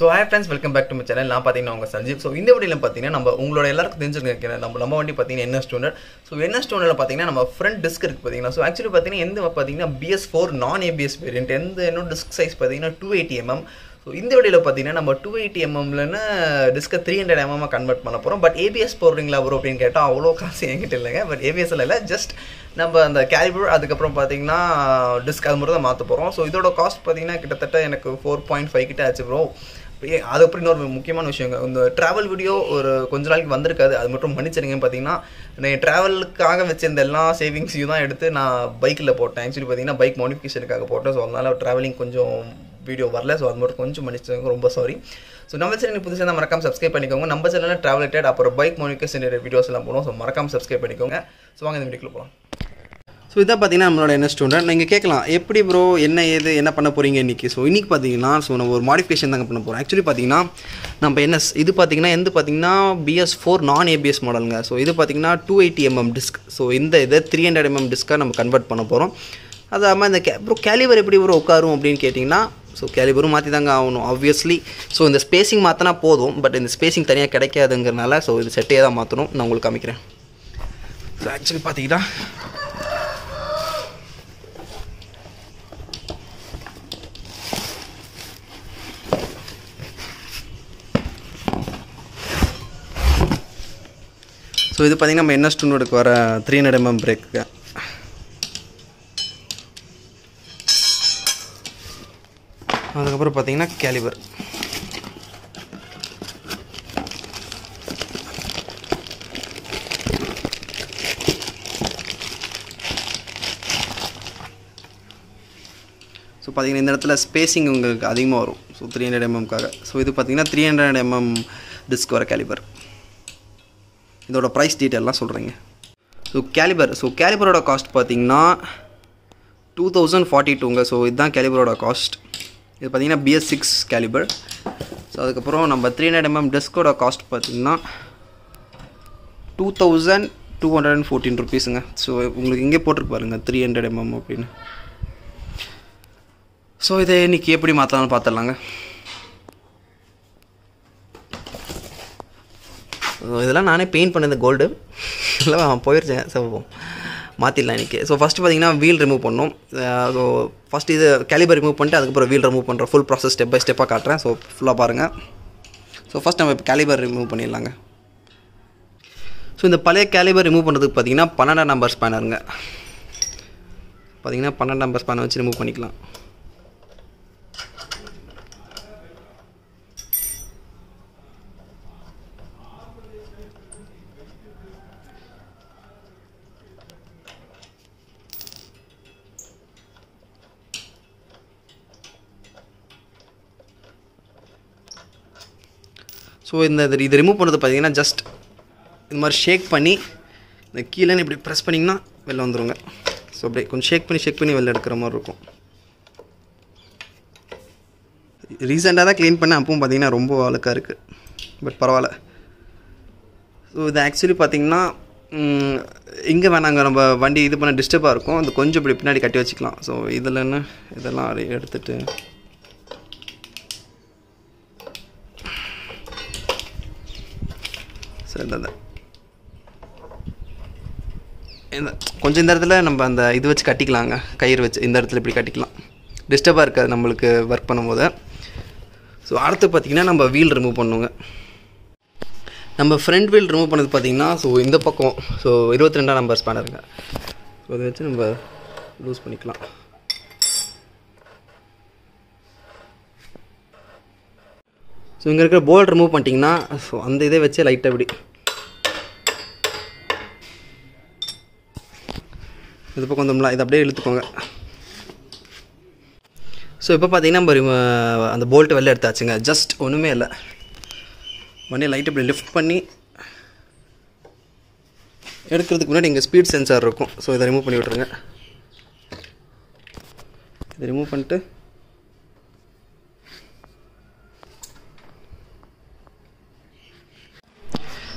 So hi friends, welcome back to my channel. I am Sanjeev. So in this video, NS200. So NS200 front disc. So actually BS4 non-ABS variant. And disc size 280mm. So in this video, we convert 280mm disc 300mm. But ABS powering but ABS just the caliber disc. So this cost 4.5. That's the most important travel video or conjural Vandaka, as much money patina, and travel carga in the savings you bike laport, actually bike modification cagapotas, all traveling conjo video wireless or more conjum money. Sorry. So numbers in position Maracam subscribe and numbers and travel at upper bike modification videos, so Maracam subscribe and so on in the video. So this is NS200. You can ask me, bro, what are you doing? So this is a modification. Actually, this is BS4 non-ABS model. So this is 280mm disc. So this is 300mm disc. Bro, caliber so caliber obviously. So in the spacing but in the spacing so it is set. So actually so this is NS200 300mm brake. That's caliber. So the spacing is 300mm. So this is 300mm disc caliber. The price detail. So caliber. So caliber cost 2042. So this is caliber cost. This is BS6 caliber. So 300mm disc cost 2214 rupees. So you can get 300mm. So this is the I paint the gold. So first wheel remove so first the caliber remove wheel remove full process step by step. So first caliber remove. So in the caliber remove number spanner. Number spanner remove. So in the remove pannadhu just shake panni the keela ni press pannina vella vandrunga. So shake panni vella edukra maari irukum. Recent ah da clean panna appum pathina romba valukka irukku but paravala. So it actually pathina inga venanga namba vandi idu panna disturb ah irukum and konja ipdi pinnadi katti vechikalam. So idhula enna idella eduthittu கொஞ்சம் இந்த இடத்துல நம்ம அந்த இது வச்சு கட்டிக்கலாம்ங்க கயிறு வச்சு இந்த இடத்துல இப்படி கட்டிக்கலாம் டிஸ்டர்பா இருக்காது நமக்கு வர்க் பண்ணும்போது. சோ அடுத்து பாத்தீங்கன்னா நம்ம வீல் ரிமூவ் பண்ணுங்க. நம்ம ஃப்ரண்ட் வீல் ரிமூவ் பண்ணது பாத்தீங்கன்னா சோ இந்த பக்கம் சோ 22 நம்பர் ஸ்பேனர்ங்க. சோ இத வச்சு நம்ம லூஸ் பண்ணிக்கலாம். So inga irukra bolt remove pantingna so and idhe veche light abdi idu pakondomla idu apdiye eluthukonga. So ipo pathina number and bolt vella edutachunga just onume illa mane light apdi lift panni edukradhukku munadi inga speed sensor irukum so idha remove panni vitrunga idha remove pannittu.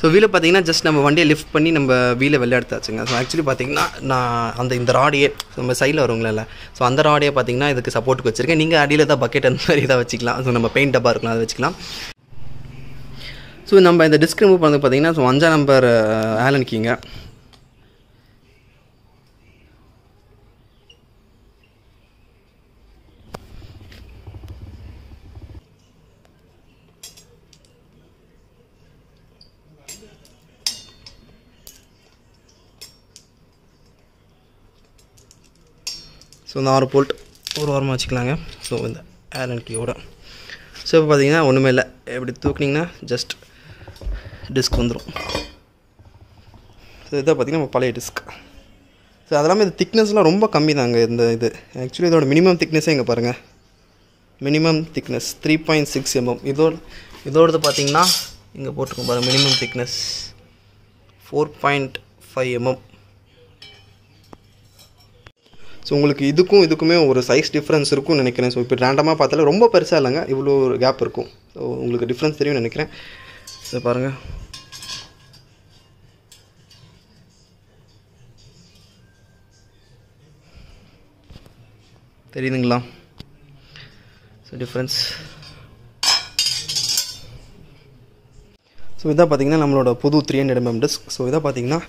So So wheel pathina just நம்ம வண்டியை lift பண்ணி நம்ம வீல வெளிய எடுத்தாச்சுங்க so actually பாத்தீங்கன்னா நான் அந்த இந்த ராடியே நம்ம சைடுல வரும்ல சோ அந்த ராடியே பாத்தீங்கன்னா இதுக்கு சப்போர்ட்க்கு வச்சிருக்கேன் நீங்க அடியில தான் பக்கெட் அந்த மாதிரி இத வச்சுக்கலாம் சோ நம்ம பெயிண்ட் டப்பா இருக்கலாம் அத வச்சுக்கலாம் சோ நம்ம இந்த டிஸ்க் ரிமூவ் பண்ணது பாத்தீங்கன்னா சோ 5 நம்பர் ஆலன் கீங்க So, we will put one arm on the Allen key. So, if you have one, just disc. So, this is a disc. So, the thickness is very low. Actually, the minimum thickness is 3.6 mm. This is the minimum thickness 4.5 mm. So உங்களுக்கு இதுக்கும் இதுக்குமே ஒரு size difference இருக்கும்னு நினைக்கிறேன் so இப்போ ரேண்டமா பார்த்தால ரொம்ப பெருசா இல்லங்க இவ்ளோ ஒரு கேப் இருக்கும் சோ உங்களுக்கு டிஃபரன்ஸ் தெரியும் நினைக்கிறேன் சோ பாருங்க தெரியுதுங்களா சோ டிஃபரன்ஸ் சோ இத பாத்தீங்கன்னா நம்மளோட புது 300 mm disk சோ இத பாத்தீங்கன்னா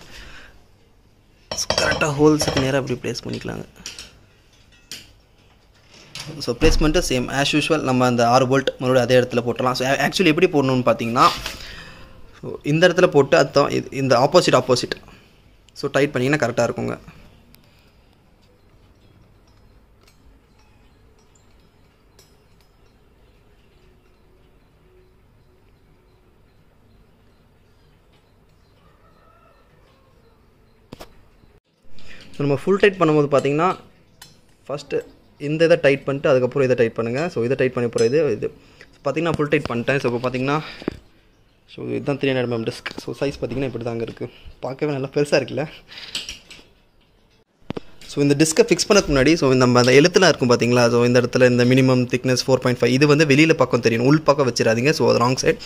correct holes ku nera appdi place pannikalanga so placement is same as usual nama and 6 bolt maroda adhe edathila pottalam so actually eppadi podnum nu pathina so indha edathila potta adham indha opposite so tight pannina correct ah irukunga So, we full tight pannum first indha tight pannittu adukapra idha tight pannunga so idha tight panni poradhu idhu pathina full tight panniten so pathina so idan 300 mm disk so size pathina ipdi daanga irukku paakave nalla perusa irukla so indha disk fix pannadhu munadi so nama andha eluthula irukum pathingala so indha edathila indha minimum thickness 4.5 idu vende velila pakkam theriyum ul pakkam vechiraadinga so wrong side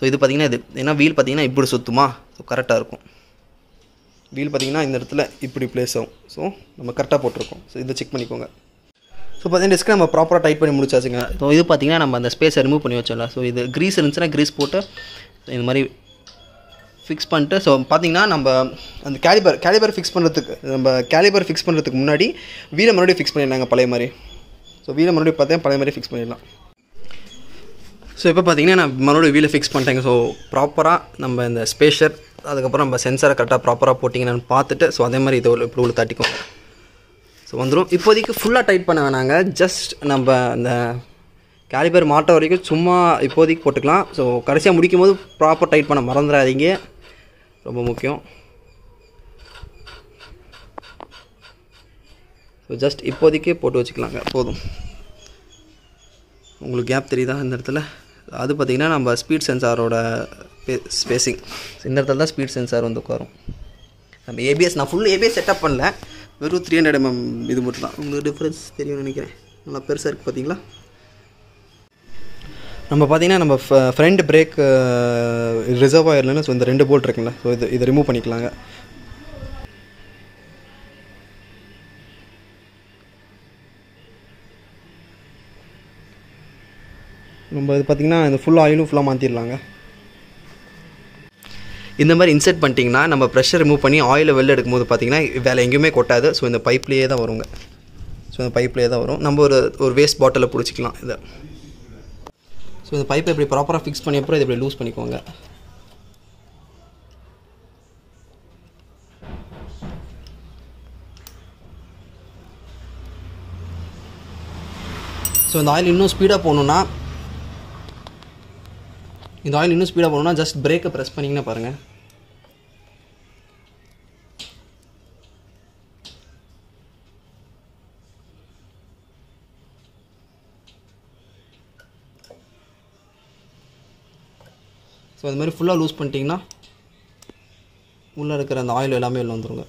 so idu pathina idu ena wheel pathina ipdi suthuma so correct ah irukum wheel pathina indha edathila ipdi place agum so nama correct ah potirukom so idha check panikonga so pathina disk nama proper ah tight panni mudichaachuga so idu pathina nama andha space remove panni vachalla so idu grease irundhuchana grease potu indha mari fix pannite so pathina nama andha caliper fix pandradhukku nama caliper fix pandradhukku munadi wheel maradi fix panniranga palaya mari so wheel maradi pathina palaya mari fix panniralam so ipo pathina na maradi wheel fix pannitenga so proper ah nama indha spacer அதுக்கு நம்ம சென்சாரை கரெக்ட்டா ப்ராப்பரா போட்டிங்கன்னு பார்த்துட்டு so அதே மாதிரி இது இப்படி தட்டிக்கும் சோ வந்துரும் இப்போதைக்கு ஃபுல்லா டைட் பண்ண வேணாங்க ஜஸ்ட் நம்ம அந்த காலிபர் மாட்ட வரைக்கும் சும்மா இப்போதைக்கு போட்டுக்கலாம் சோ கடைசியா முடிக்கும்போது ப்ராப்பரா டைட் பண்ண மறந்துடாதீங்க ரொம்ப முக்கியம் சோ ஜஸ்ட் இப்போதைக்கு போட்டு வச்சுக்கலாம்ங்க போதும் உங்களுக்கு கேப் தெரியுதா இந்த இடத்துல அது பாத்தீங்கன்னா நம்ம ஸ்பீட் சென்சாரோட ஸ்பேசிங் இந்த இடத்துல தான் ஸ்பீட் சென்சார் வந்து உட்காரும் நம்ம ABS நான் ஃபுல் ABS செட்டப் பண்ணல வெறும் 300 mm இது மட்டும் தான் உங்களுக்கு டிஃபரன்ஸ் தெரியும் நினைக்கிறேன் நல்லா பெருசா இருக்கு பாத்தீங்களா நம்ம பாத்தீங்கன்னா நம்ம ஃப்ரண்ட் பிரேக் ரிசர்வாயர்ல சோ இந்த ரெண்டு போல்ட் இருக்குல்ல சோ இது ரிமூவ் பண்ணிக்கலாங்க நம்ம இது பாத்தீங்கன்னா இந்த ஃபுல் ஆயிலும் ஃபுல்லா மாத்திரலாங்க இந்த மாதிரி இன்செர்ட் பண்ணிட்டீங்கன்னா நம்ம பிரஷர் ரிமூவ் பண்ணி ஆயிலை வெளிய எடுக்கும்போது பாத்தீங்கன்னா வேற எங்கயுமே கொட்டாது சோ இந்த பைப்லயே தான் வரும்ங்க சோ இந்த பைப்லயே தான் வரும் நம்ம ஒரு வேஸ்ட் பாட்டில புடிச்சிக்கலாம் இத சோ இந்த பைப்பை இப்படி ப்ராப்பரா ஃபிக்ஸ் பண்ணி அப்புறம் இத இப்படி லூஸ் பண்ணிக்கோங்க சோ இந்த ஆயில் இன்னும் ஸ்பீடா போணும்னா இந்த ஆயில் இன்னும் ஸ்பீடா போறோம்னா ஜஸ்ட் பிரேக்க பிரஸ் பண்ணீங்கன்னா பாருங்க சோ அந்த மாதிரி ஃபுல்லா லூஸ் பண்ணிட்டீங்கன்னா உள்ள இருக்கிற அந்த ஆயில் எல்லாமே உள்ள வந்துருங்க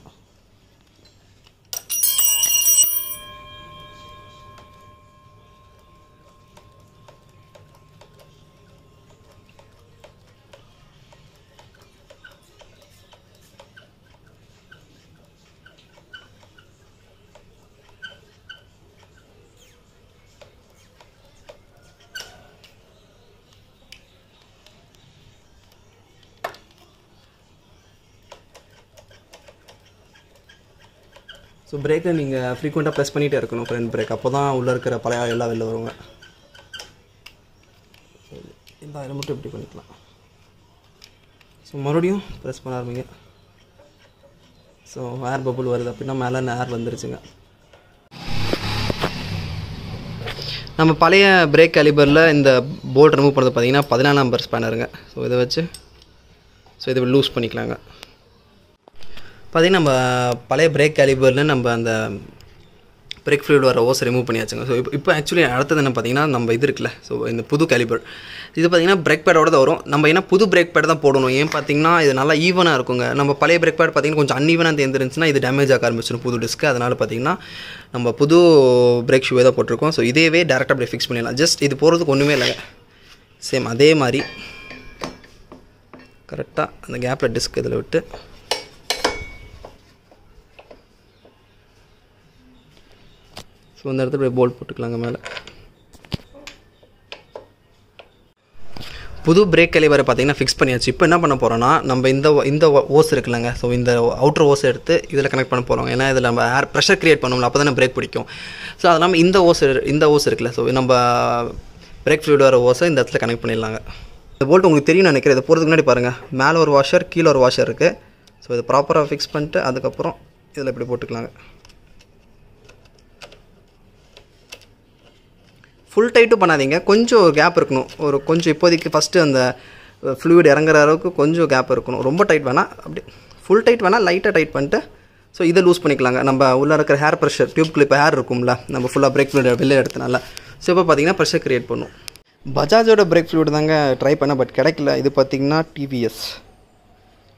So brake you frequently press the front brake. So press the so air bubble varudhu நம்ம பழைய பிரேக் காலிபர்ல இந்த போல்ட் ரிமூவ் பண்றது பாத்தீங்கன்னா 14 நம்பர் ஸ்பேனர்ங்க சோ இத வச்சு சோ இத லூஸ் பண்ணிக்கலாம்ங்க பாத்தீங்கன்னா நம்ம பழைய பிரேக் காலிபர்ல நம்ம அந்த பிரேக் ஃப்ளூயிட் வர ஓஸ் ரிமூவ் பண்ணியாச்சுங்க சோ இப்போ एक्चुअली அடுத்து என்ன பாத்தீங்கன்னா நம்ம இது இருக்குல சோ இந்த புது காலிபர் இது பாத்தீங்கன்னா பிரேக் பேடோட தான் வரும் நம்ம என்ன புது பிரேக் பேட் தான் போடணும் ஏன் பாத்தீங்கன்னா இது நல்லா ஈவனா இருக்குங்க நம்ம பழைய பிரேக் பேட் பாத்தீங்கன்னா கொஞ்சம் அன்ஈவனா தேந்திருந்துச்சுனா இது டேமேஜ் ஆக ஆரம்பிச்சிரும் புது டிஸ்க் அதனால பாத்தீங்கன்னா நம்ம புது பிரேக் ஷூ ஏதா போட்டுருக்கோம் சோ இதேவே டைரக்டா அப்படியே ஃபிக்ஸ் பண்ணிடலாம் ஜஸ்ட் இது போறதுக்கு ஒண்ணுமே இல்லங்க சேம் அதே மாதிரி கரெக்ட்டா அந்த கேப்ல டிஸ்க் இதல விட்டு So, we will put a bolt on the brake caliber. We will fix the brake caliber. We will hose. So, we will outer hose. We will connect the pressure create. So, we will brake. So, we will hose. So, we will brake fluid. The bolt is the washer, keel or washer. So, the proper fix the brake. Full tight to பண்ணாதீங்க கொஞ்சம் gap இருக்கணும் ஒரு கொஞ்சம் இப்போதைக்கு first அந்த fluid இறங்கற அளவுக்கு கொஞ்சம் gap இருக்கணும் ரொம்ப டைட் வேணா அப்படியே full tight வேணா லைட்டா டைட் பண்ணிட்டு சோ இத லூஸ் பண்ணிக்கலாம்ங்க நம்ம உள்ள இருக்கிற hair pressure tube clip hair இருக்கும்ல நம்ம ஃபுல்லா brake fluid வெளிய எடுத்தனால சோ இப்ப பாத்தீங்கன்னா pressure create பண்ணும் பஜாஜோட brake fluid தாங்க ட்ரை பண்ண பட் கிடைக்கல இது பாத்தீங்கன்னா TVS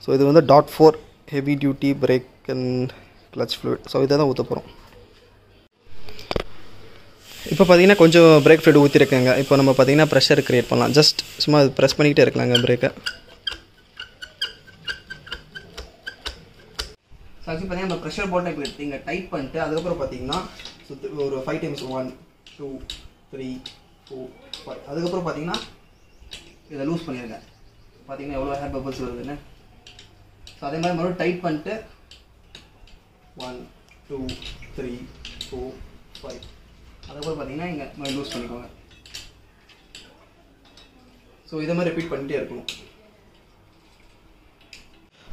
சோ இது வந்து DOT 4 heavy duty brake and clutch fluid so இத தான் ஊத்த போறோம் இப்போ பாத்தீங்கன்னா கொஞ்சம் பிரேக் ஃப்ளூட் ஊத்தி இருக்கங்க இப்போ நம்ம பாத்தீங்கன்னா பிரஷர் கிரியேட் பண்ணலாம் ஜஸ்ட் சும்மா பிரஸ் பண்ணிட்டே இருக்கலாம்ங்க பிரேக்க சாசி பாத்தீங்கன்னா நம்ம பிரஷர் போல்ட் இப்படி எடுத்தீங்க டைட் பண்ணிட்டு அதுக்கு அப்புறம் பாத்தீங்கன்னா ஒரு 5 டைம்ஸ் 1 2 3 4 5 அதுக்கு அப்புறம் பாத்தீங்கன்னா இத லூஸ் பண்ணிருங்க பாத்தீங்கன்னா எவ்வளவு ஹேர் பபிள்ஸ் வருதுன்னு சோ அதே மாதிரி மறுபடியும் டைட் பண்ணிட்டு 1 2 3 4 5 அதுக்கு பாத்தீங்கன்னா இங்க நான் லூஸ் பண்ணிக்கோங்க சோ இத மாதிரி ரிபீட் பண்ணிட்டே இருக்கணும்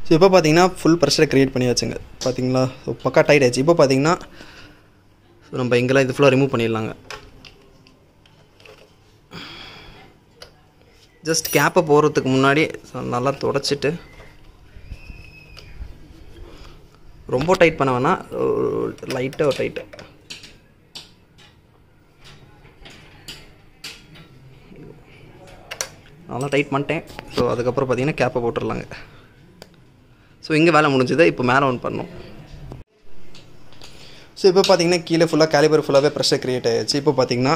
சோ இப்போ பாத்தீங்கன்னா ফুল பிரஷர் கிரியேட் பண்ணியாச்சுங்க பாத்தீங்களா சோ பக்கா டைட் ஆயிடுச்சு இப்போ பாத்தீங்கன்னா சோ நம்ம இங்கலாம் இது ஃபுல்லா ரிமூவ் பண்ணிடலாம்ங்க ஜஸ்ட் கேப்ப போறதுக்கு முன்னாடி நல்லா தொடச்சிட்டு ரொம்ப டைட் பண்ண வேணாம் லைட்டா டைட் நல்லா டைட் பண்ணிட்டேன் சோ அதுக்கு அப்புறம் பாத்தீங்கன்னா கேப்ப போட்டுறலாங்க சோ இங்க வேலை முடிஞ்சது இப்போ மேல ஆன் பண்ணோம் சோ இப்போ பாத்தீங்கன்னா கீழ ஃபுல்லா காலிபர் ஃபுல்லாவே பிரஷர் கிரியேட் ஆயிருச்சு இப்போ பாத்தீங்கன்னா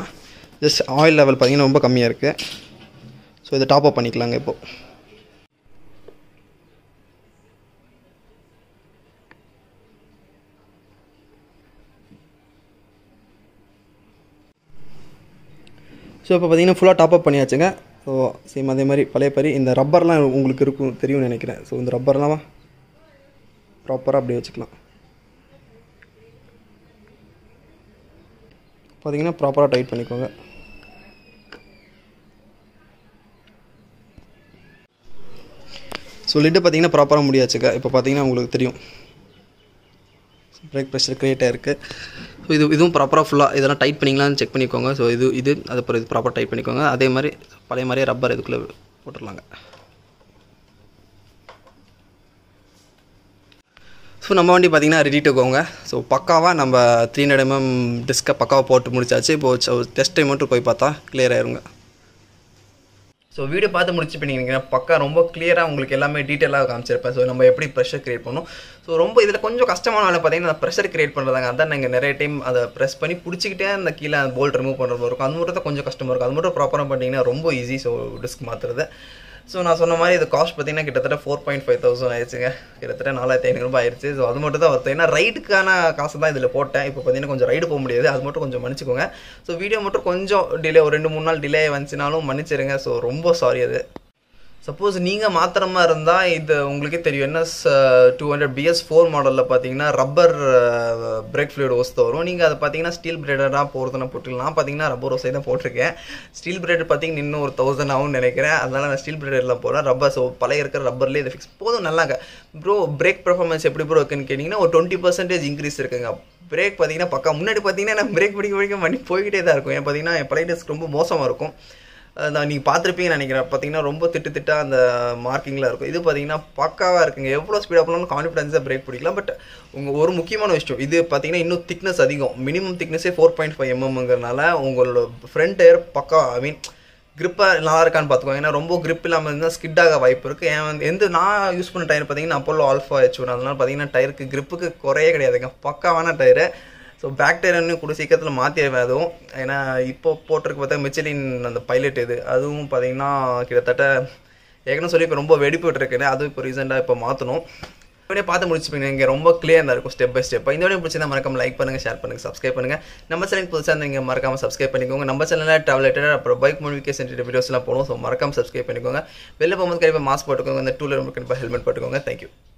ஜஸ்ட் ஆயில் லெவல் பாத்தீங்கன்னா ரொம்ப கம்மியா இருக்கு சோ இத டாப் அப் பண்ணிக்கலாங்க இப்போ சோ இப்போ பாத்தீங்கன்னா ஃபுல்லா டாப் அப் பண்ணியாச்சுங்க சோ சேம் அதே மாதிரி பழைய பரி இந்த ரப்பர்லாம் உங்களுக்கு இருக்கும் தெரியும் நினைக்கிறேன் சோ இந்த ரப்பர்லாம் ப்ராப்பரா அப்படியே வெச்சுக்கலாம் பாத்தீங்கன்னா ப்ராப்பரா டைட் பண்ணிக்கோங்க சோ லிட் பாத்தீங்கன்னா ப்ராப்பரா முடியாச்சுங்க இப்போ பாத்தீங்கன்னா உங்களுக்கு தெரியும் பிரேக் பிரஷர் கிரியேட் ஆயிருக்கு சோ இது இதுவும் ப்ராப்பரா ஃபுல்லா இதெல்லாம் டைட் பண்ணிங்களான்னு செக் பண்ணிக்கோங்க சோ இது இது அத அப்புறம் இது ப்ராப்பரா டைட் பண்ணிக்கோங்க அதே மாதிரி பழைய மாதிரியே ரப்பர் இதுக்குள்ள போட்டுறலாங்க சோ நம்ம வண்டி பாத்தீங்கன்னா ரெடி டு கோங்க சோ பக்காவா நம்ம 300 mm டிஸ்க பக்காவா போட்டு முடிச்சாச்சு இப்போ டெஸ்ட் டைம் மட்டும் போய் பார்த்தா கிளியர் ஆயிருங்க So வீடியோ பார்த்து முடிச்சு பண்ணிக்கிறீங்க பக்கா ரொம்ப கிளியரா உங்களுக்கு எல்லாமே டீடைலா காமிச்சிருப்பேன் சோ நம்ம எப்படி பிரஷர் கிரியேட் பண்ணோம் சோ ரொம்ப இதல கொஞ்சம் கஷ்டமான ஆளு பாத்தீங்கன்னா பிரஷர் கிரியேட் பண்றதாங்க அத நாங்க நிறைய டைம் அத பிரஸ் பண்ணி புடிச்சிட்டே அந்த கீழ போல்ட் ரிமூவ் பண்றது இருக்கும் அது மட்டும் கொஞ்சம் கஷ்டமா இருக்கும் அது மட்டும் ப்ராப்பரா பண்ணீங்கன்னா ரொம்ப ஈஸி சோ டிஸ்க் மாத்துறது சோ நான் சொன்ன மாதிரி இது காஸ்ட் பாத்தீங்கன்னா கிட்டத்தட்ட 4,500 ஆயிருச்சுங்க கிட்டத்தட்ட 4,500 ரூபாய் ஆயிருச்சு சோ அது மட்டும் தான் வரது ஏன்னா ரைடுக்கான காசு தான் இதல போட்டேன் இப்போ பாத்தீங்கன்னா கொஞ்சம் ரைடு போக முடியாது அது மட்டும் கொஞ்சம் மன்னிச்சுக்கோங்க சோ வீடியோ மட்டும் கொஞ்சம் டிலே ஒரு 2-3 நாள் டிலே வந்துனாலும் மன்னிச்சிடுங்க சோ ரொம்ப சாரி அது Suppose நீங்க மாத்தறமா இருந்தா இது உங்களுக்கு தெரியும் NS200 BS4 மாடல்ல பாத்தீங்கன்னா ரப்பர் பிரேக் fluid ஒஸ்து வரும் நீங்க அத பாத்தீங்கன்னா ஸ்டீல் பிரேடரா போறதுனா போட்டுக்கலாம் நான் பாத்தீங்கன்னா ரப்பர் ஒஸ்தை தான் போட்டுருக்கேன் ஸ்டீல் பிரேடர் பாத்தீங்கன்னா இன்னும் ஒரு 1000 ஆகும் நினைக்கிறேன் அதனால நான் ஸ்டீல் பிரேடர்ல போறேன் ரப்பர் சோ பழைய இருக்கிற ரப்பர்ல இத ஃபிக்ஸ் போதும் நல்லாங்க bro பிரேக் 퍼ஃபார்மன்ஸ் எப்படி bro இருக்குன்னு கேட்டிங்கன்னா ஒரு 20% இன்கிரீஸ் இருக்குங்க பிரேக் பாத்தீங்கன்னா பக்கா முன்னாடி பாத்தீங்கன்னா நான் பிரேக் பிடிக்க வண்டி போயிட்டே தான் இருக்கும் ஏன் பாத்தீங்கன்னா பழைய டிஸ்க் ரொம்ப மோசமா இருக்கும் You பாத்துப்பீங்க நினைக்கிறேன் பாத்தீங்கன்னா ரொம்ப திட்டுதிட்டா அந்த மார்க்கிங்ல இருக்கும் இது பாத்தீங்கன்னா பக்காவா இருக்குங்க எவ்வளவு ஸ்பீடா போனாலும் கான்ஃபிடன்ஸா பிரேக் பிடிக்கலாம் பட் உங்க ஒரு முக்கியமான விஷயம் இது பாத்தீங்கன்னா இன்னும் திக்னஸ் அதிகம் மினிமம் திக்னஸ் 4.5 mmங்கறனால உங்களோட ஃப்ரண்ட் டயர் பக்கா ஐ மீன் grip நல்லா இருக்கான்னு பாத்துக்கோங்க ஏனா ரொம்ப grip இல்லாம இருந்தா ஸ்கிட் ஆக வாய்ப்பு இருக்கு எந்த நான் யூஸ் பண்ண டயர் பாத்தீங்கன்னா Apollo Alpha H1 அதனால பாத்தீங்கன்னா டயருக்கு gripக்கு குறையே கிடையாதுங்க பக்காவான tyre So back tire and கூட சீக்கிரத்துல மாத்திடுவேதும் ஏனா இப்போ போட்ருக்கு பார்த்தா Michelin அந்த pilot இது அதுவும் பாத்தீங்கன்னா கிட்டத்தட்ட ஏகன சொல்லி இப்ப ரொம்ப வெடிப்பிட்டு இருக்குனே அது இப்ப ரீசன்ட்டா இப்ப மாத்தணும் இப்பவே பார்த்து முடிச்சிப்பீங்க இங்க ரொம்ப கிளியரா இருக்கும் ஸ்டெப் பை ஸ்டெப் இந்த வீடியோ பிடிச்சதா மறக்காம லைக் பண்ணுங்க ஷேர் பண்ணுங்க Subscribe பண்ணுங்க நம்ம சேனலுக்கு புதுசா இருந்தீங்க மறக்காம Subscribe பண்ணிக்கோங்க நம்ம சேனல்ல travel related அப்புறம் bike modification related videos எல்லாம் போடுவோம் சோ மறக்காம Subscribe பண்ணிக்கோங்க வெல்ல போகும்போது கையில மாஸ்க் போட்டுக்கோங்க அந்த டூலர் உங்களுக்கு helmet போட்டுக்கோங்க Thank you